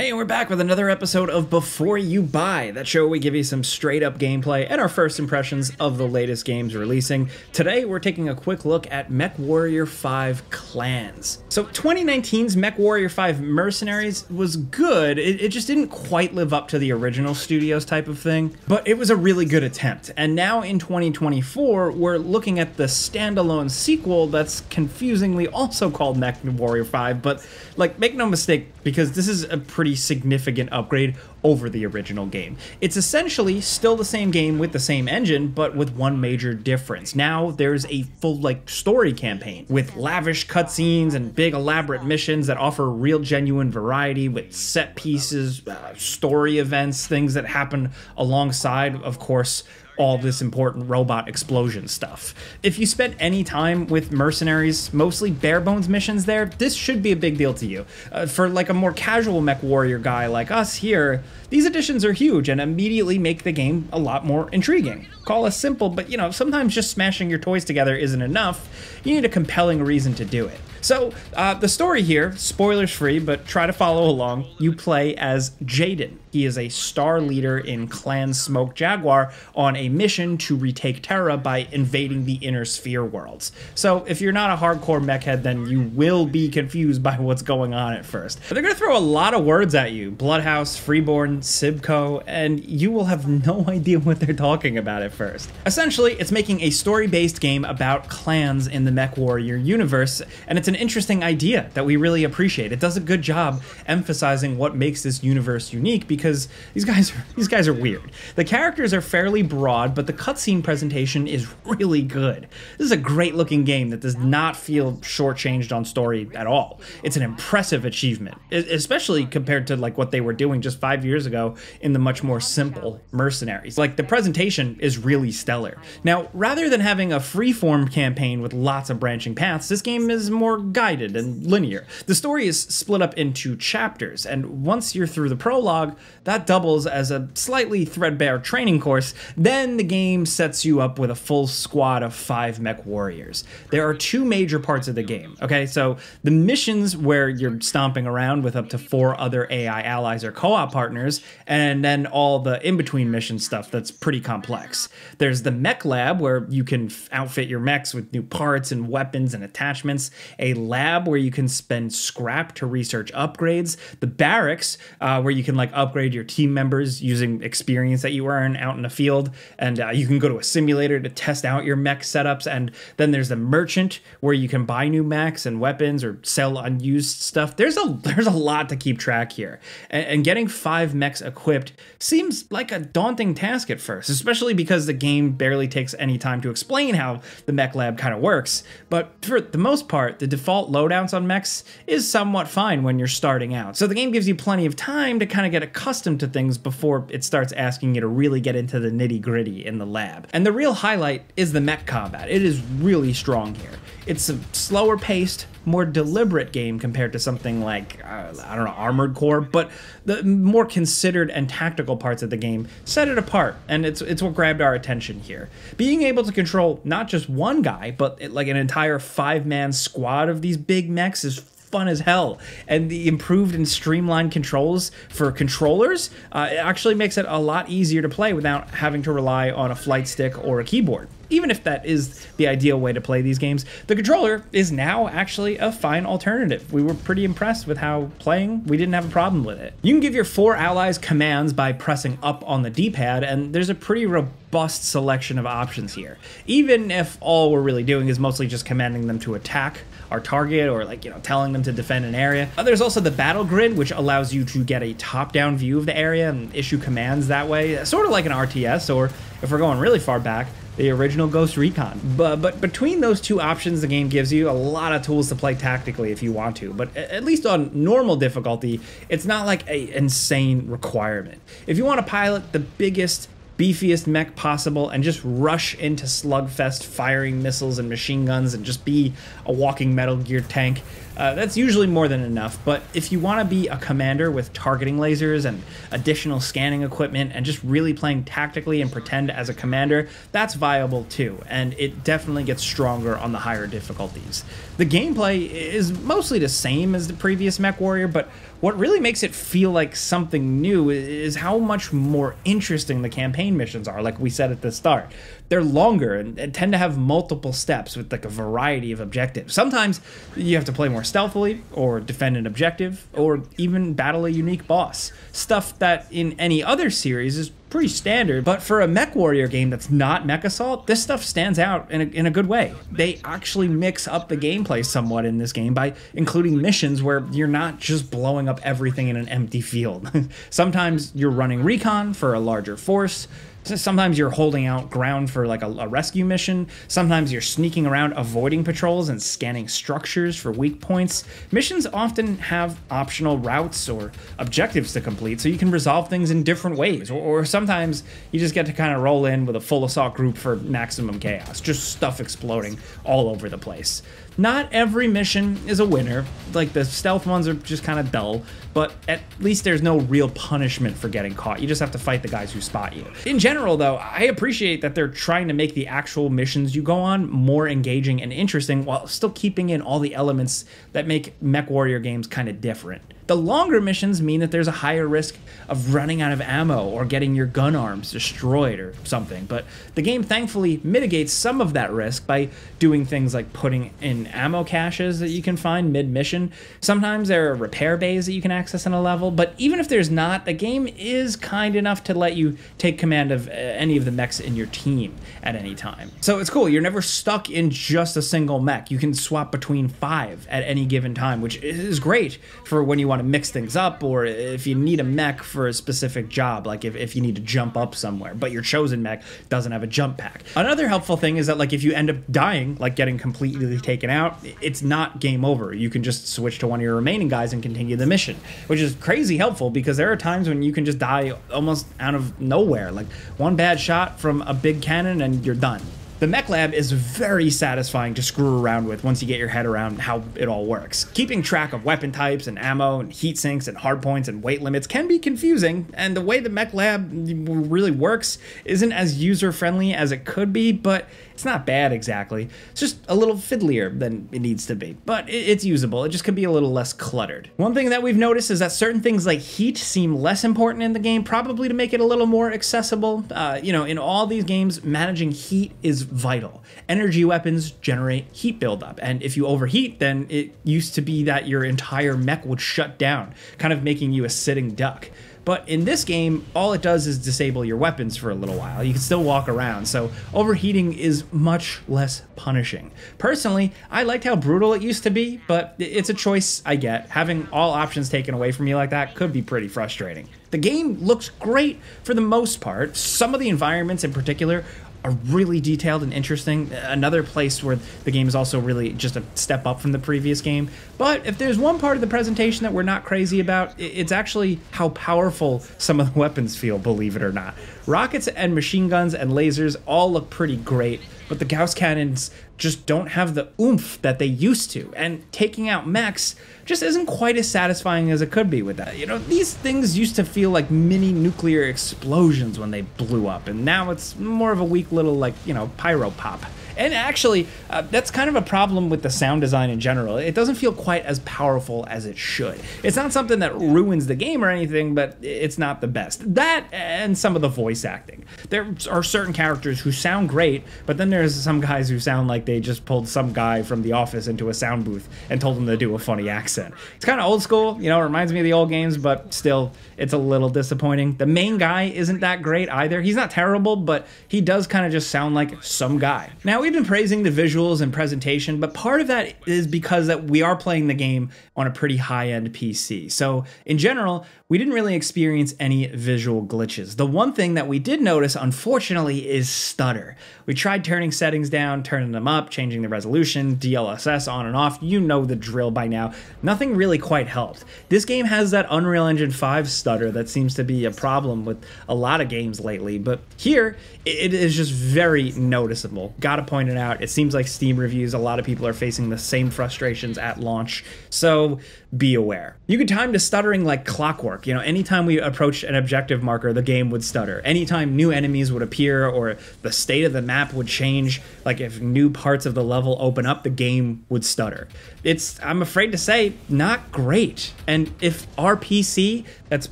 Hey, and we're back with another episode of Before You Buy, that show where we give you some straight-up gameplay and our first impressions of the latest games releasing. Today, we're taking a quick look at MechWarrior 5 Clans. So 2019's MechWarrior 5 Mercenaries was good. It just didn't quite live up to the original studio's type of thing, but it was a really good attempt. And now in 2024, we're looking at the standalone sequel that's confusingly also called MechWarrior 5, but like, make no mistake, because this is a pretty significant upgrade over the original game. It's essentially still the same game with the same engine, but with one major difference. Now there's a full story campaign with lavish cutscenes and big elaborate missions that offer real genuine variety with set pieces, story events, things that happen alongside, of course, all this important robot explosion stuff. If you spent any time with Mercenaries, mostly bare bones missions there, this should be a big deal to you. For like a more casual MechWarrior guy like us here, these additions are huge and immediately make the game a lot more intriguing. Call us simple, but you know, sometimes just smashing your toys together isn't enough. You need a compelling reason to do it. So the story here, spoilers free, but try to follow along. You play as Jaden. He is a star leader in Clan Smoke Jaguar on a mission to retake Terra by invading the Inner Sphere worlds. So if you're not a hardcore mech head, then you will be confused by what's going on at first. But they're gonna throw a lot of words at you. Bloodhouse, Freeborn, Sibco, and you will have no idea what they're talking about at first. Essentially, it's making a story-based game about clans in the MechWarrior universe, and it's an interesting idea that we really appreciate. It does a good job emphasizing what makes this universe unique, because these guys are weird. The characters are fairly broad, but the cutscene presentation is really good. This is a great looking game that does not feel shortchanged on story at all. It's an impressive achievement, especially compared to like what they were doing just 5 years ago in the much more simple Mercenaries. Like, the presentation is really stellar. Now, rather than having a freeform campaign with lots of branching paths, this game is more guided and linear. The story is split up into chapters, and once you're through the prologue, that doubles as a slightly threadbare training course. Then the game sets you up with a full squad of 5 mech warriors. There are two major parts of the game, okay? So the missions, where you're stomping around with up to 4 other AI allies or co-op partners, and then all the in-between mission stuff that's pretty complex. There's the mech lab, where you can outfit your mechs with new parts and weapons and attachments. A lab where you can spend scrap to research upgrades. The barracks, where you can upgrade your team members using experience that you earn out in the field, and you can go to a simulator to test out your mech setups. And then there's the merchant, where you can buy new mechs and weapons or sell unused stuff. There's a lot to keep track here, and getting 5 mechs equipped seems like a daunting task at first, especially because the game barely takes any time to explain how the mech lab kind of works. But for the most part, the default loadouts on mechs is somewhat fine when you're starting out, so the game gives you plenty of time to kind of get accustomed to things before it starts asking you to really get into the nitty-gritty in the lab. And the real highlight is the mech combat. It is really strong here. It's a slower paced, more deliberate game compared to something like, I don't know, Armored Core, but the more considered and tactical parts of the game set it apart, and it's what grabbed our attention here. Being able to control not just one guy, but like an entire 5-man squad of these big mechs is fun as hell, and the improved and streamlined controls for controllers it actually makes it a lot easier to play without having to rely on a flight stick or a keyboard. Even if that is the ideal way to play these games, the controller is now actually a fine alternative. We were pretty impressed with how playing, we didn't have a problem with it. You can give your 4 allies commands by pressing up on the D-pad, and there's a pretty robust selection of options here. Even if all we're really doing is mostly just commanding them to attack our target, or telling them to defend an area. There's also the battle grid, which allows you to get a top-down view of the area and issue commands that way, sort of like an RTS, or if we're going really far back, the original Ghost Recon. But between those two options, the game gives you a lot of tools to play tactically if you want to, but at least on normal difficulty, it's not like an insane requirement. If you want to pilot the biggest, beefiest mech possible and just rush into slugfest, firing missiles and machine guns, and just be a walking Metal Gear tank. That's usually more than enough, but if you want to be a commander with targeting lasers and additional scanning equipment and just really playing tactically and pretend as a commander, that's viable too, and it definitely gets stronger on the higher difficulties. The gameplay is mostly the same as the previous MechWarrior, but what really makes it feel like something new is how much more interesting the campaign missions are, like we said at the start. They're longer and tend to have multiple steps with like a variety of objectives. Sometimes you have to play more stealthily or defend an objective or even battle a unique boss. Stuff that in any other series is pretty standard, but for a MechWarrior game that's not MechAssault, this stuff stands out in a good way. They actually mix up the gameplay somewhat in this game by including missions where you're not just blowing up everything in an empty field. Sometimes you're running recon for a larger force, sometimes you're holding out ground for like a rescue mission, sometimes you're sneaking around avoiding patrols and scanning structures for weak points. Missions often have optional routes or objectives to complete, so you can resolve things in different ways, or sometimes you just get to kind of roll in with a full assault group for maximum chaos, just stuff exploding all over the place. Not every mission is a winner, like the stealth ones are just kind of dull, but at least there's no real punishment for getting caught. You just have to fight the guys who spot you. In general though, I appreciate that they're trying to make the actual missions you go on more engaging and interesting while still keeping in all the elements that make MechWarrior games kind of different. The longer missions mean that there's a higher risk of running out of ammo or getting your gun arms destroyed or something, but the game thankfully mitigates some of that risk by doing things like putting in ammo caches that you can find mid-mission. Sometimes there are repair bays that you can access in a level, but even if there's not, the game is kind enough to let you take command of any of the mechs in your team at any time. So it's cool, you're never stuck in just a single mech. You can swap between 5 at any given time, which is great for when you want to mix things up, or if you need a mech for a specific job, like if you need to jump up somewhere but your chosen mech doesn't have a jump pack. Another helpful thing is that like if you end up dying, like getting completely taken out, it's not game over. You can just switch to one of your remaining guys and continue the mission, which is crazy helpful because there are times when you can just die almost out of nowhere, like one bad shot from a big cannon and you're done. The mech lab is very satisfying to screw around with once you get your head around how it all works. Keeping track of weapon types and ammo and heat sinks and hardpoints and weight limits can be confusing, and the way the mech lab really works isn't as user-friendly as it could be, but it's not bad exactly. It's just a little fiddlier than it needs to be, but it's usable. It just could be a little less cluttered. One thing that we've noticed is that certain things like heat seem less important in the game, probably to make it a little more accessible. You know, in all these games, managing heat is vital. Energy weapons generate heat buildup, and if you overheat, then it used to be that your entire mech would shut down, kind of making you a sitting duck. But in this game, all it does is disable your weapons for a little while. You can still walk around, so overheating is much less punishing. Personally, I liked how brutal it used to be, but it's a choice I get. Having all options taken away from you like that could be pretty frustrating. The game looks great for the most part. Some of the environments in particular are really detailed and interesting. Another place where the game is also really just a step up from the previous game. But if there's one part of the presentation that we're not crazy about, it's actually how powerful some of the weapons feel, believe it or not. Rockets and machine guns and lasers all look pretty great, but the Gauss cannons just don't have the oomph that they used to, and taking out mechs just isn't quite as satisfying as it could be with that. You know, these things used to feel like mini nuclear explosions when they blew up, and now it's more of a weak little, like, you know, pyro pop. And actually, that's kind of a problem with the sound design in general. It doesn't feel quite as powerful as it should. It's not something that ruins the game or anything, but it's not the best. That and some of the voice acting. There are certain characters who sound great, but then there's some guys who sound like they just pulled some guy from the office into a sound booth and told him to do a funny accent. It's kind of old school, you know, it reminds me of the old games, but still, it's a little disappointing. The main guy isn't that great either. He's not terrible, but he does kind of just sound like some guy. Now, we've been praising the visuals and presentation, but part of that is because that we are playing the game on a pretty high-end PC. So in general, we didn't really experience any visual glitches. The one thing that we did notice, unfortunately, is stutter. We tried turning settings down, turning them up, changing the resolution, DLSS on and off. You know the drill by now. Nothing really quite helped. This game has that Unreal Engine 5 stutter that seems to be a problem with a lot of games lately, but here it is just very noticeable. Gotta point it out. It seems like Steam reviews, a lot of people are facing the same frustrations at launch, so be aware. You could time the stuttering like clockwork. You know, anytime we approached an objective marker, the game would stutter. Anytime new enemies would appear or the state of the map would change, like if new parts of the level open up, the game would stutter. It's, I'm afraid to say, not great. And if our PC, that's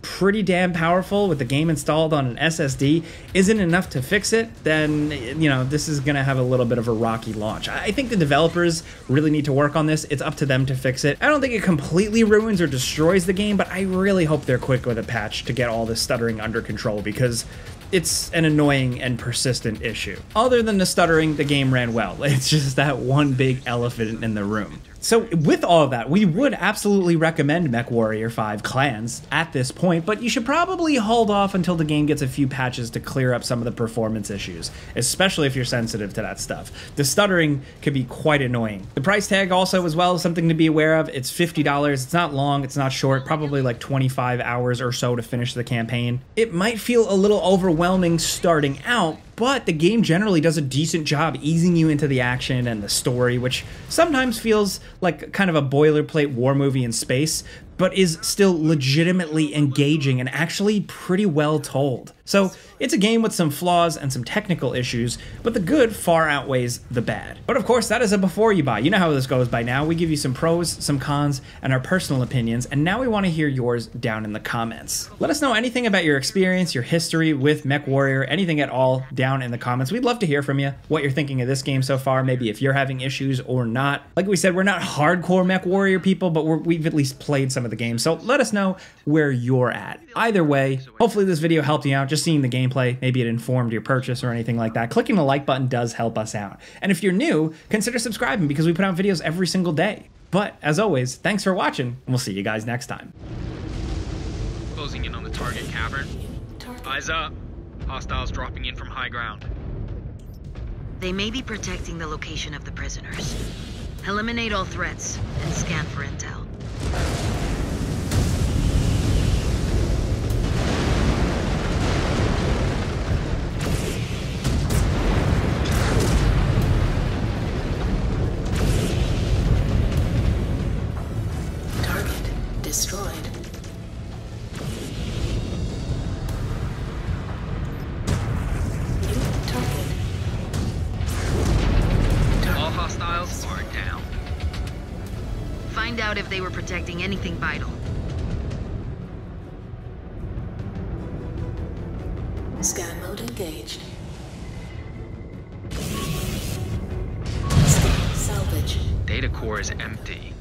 pretty damn powerful with the game installed on an SSD, isn't enough to fix it, then, you know, this is gonna have a little bit of a rocky launch. I think the developers really need to work on this. It's up to them to fix it. I don't think it completely ruins or destroys the game, but I really hope they're quick with a patch to get all this stuttering under control, because it's an annoying and persistent issue. Other than the stuttering, the game ran well. It's just that one big elephant in the room. So with all of that, we would absolutely recommend MechWarrior 5 Clans at this point, but you should probably hold off until the game gets a few patches to clear up some of the performance issues, especially if you're sensitive to that stuff. The stuttering could be quite annoying. The price tag also as well is something to be aware of. It's $50. It's not long, it's not short, probably like 25 hours or so to finish the campaign. It might feel a little overwhelming starting out, but the game generally does a decent job easing you into the action and the story, which sometimes feels like kind of a boilerplate war movie in space, but is still legitimately engaging and actually pretty well told. So it's a game with some flaws and some technical issues, but the good far outweighs the bad. But of course, that is a before you buy. You know how this goes by now. We give you some pros, some cons, and our personal opinions, and now we want to hear yours down in the comments. Let us know anything about your experience, your history with MechWarrior, anything at all down in the comments. We'd love to hear from you, what you're thinking of this game so far, maybe if you're having issues or not. Like we said, we're not hardcore MechWarrior people, but we've at least played some of the game, so let us know where you're at. Either way, hopefully this video helped you out, just seeing the gameplay, maybe it informed your purchase or anything like that. Clicking the like button does help us out. And if you're new, consider subscribing because we put out videos every single day. But as always, thanks for watching, and we'll see you guys next time. Closing in on the target cavern. Eyes up. Hostiles dropping in from high ground. They may be protecting the location of the prisoners. Eliminate all threats and scan for intel. Find out if they were protecting anything vital. Scan mode engaged. Scan salvage. Data core is empty.